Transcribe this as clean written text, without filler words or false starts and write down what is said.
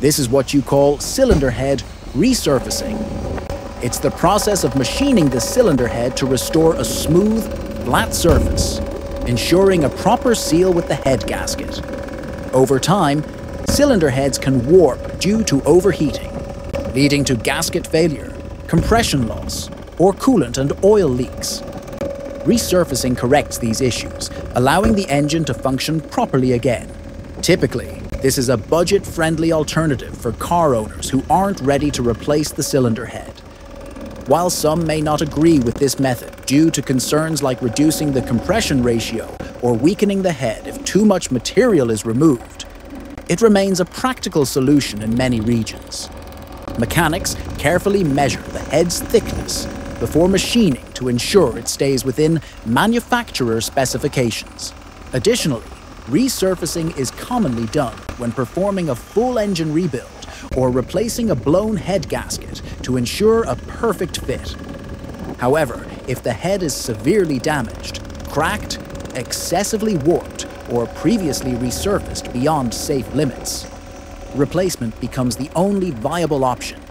This is what you call cylinder head resurfacing. It's the process of machining the cylinder head to restore a smooth, flat surface, ensuring a proper seal with the head gasket. Over time, cylinder heads can warp due to overheating, leading to gasket failure, compression loss, or coolant and oil leaks. Resurfacing corrects these issues, allowing the engine to function properly again. Typically, this is a budget-friendly alternative for car owners who aren't ready to replace the cylinder head. While some may not agree with this method due to concerns like reducing the compression ratio or weakening the head if too much material is removed, it remains a practical solution in many regions. Mechanics carefully measure the head's thickness before machining to ensure it stays within manufacturer specifications. Additionally, resurfacing is commonly done when performing a full engine rebuild or replacing a blown head gasket to ensure a perfect fit. However, if the head is severely damaged, cracked, excessively warped, or previously resurfaced beyond safe limits, replacement becomes the only viable option,